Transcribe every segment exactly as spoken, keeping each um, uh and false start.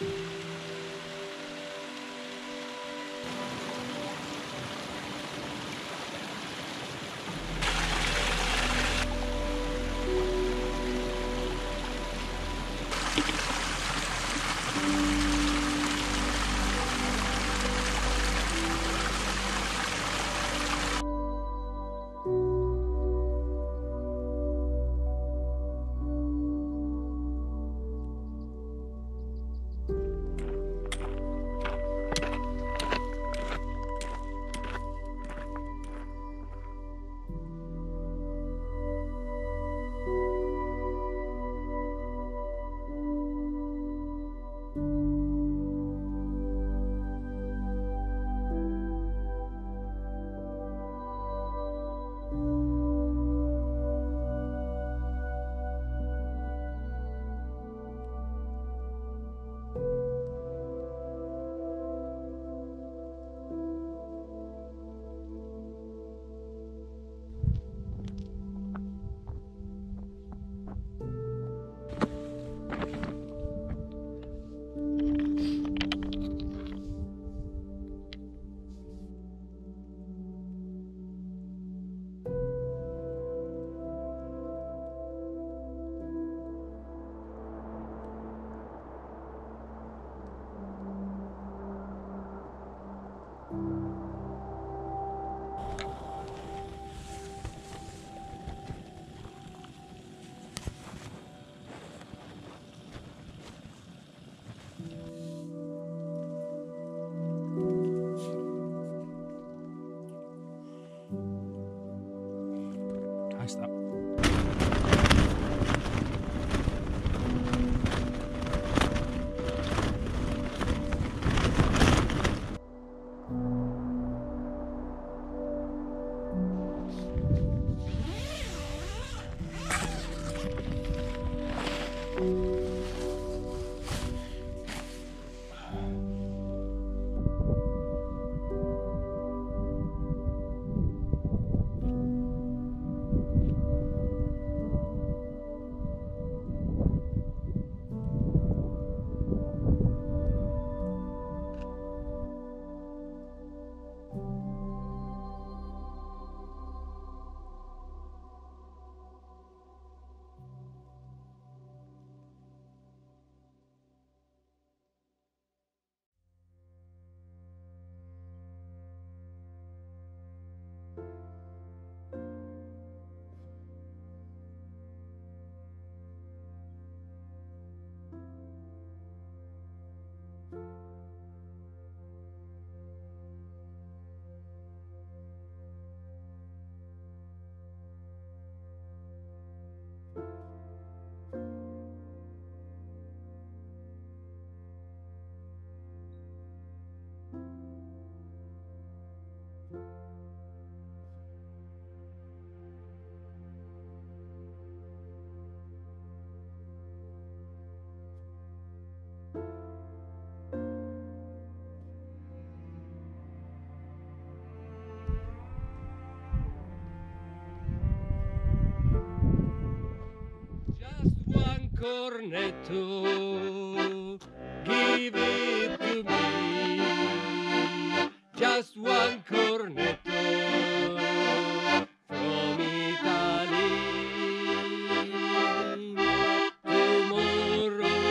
You Cornetto, give it to me. Just one cornetto from Italy. Tomorrow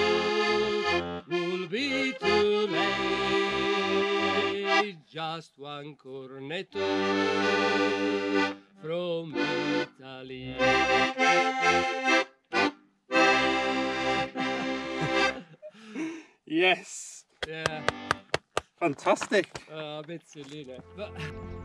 will be too late. Just one cornetto from Italy. Yes. Yeah. Fantastic. Uh, a bit silly there, but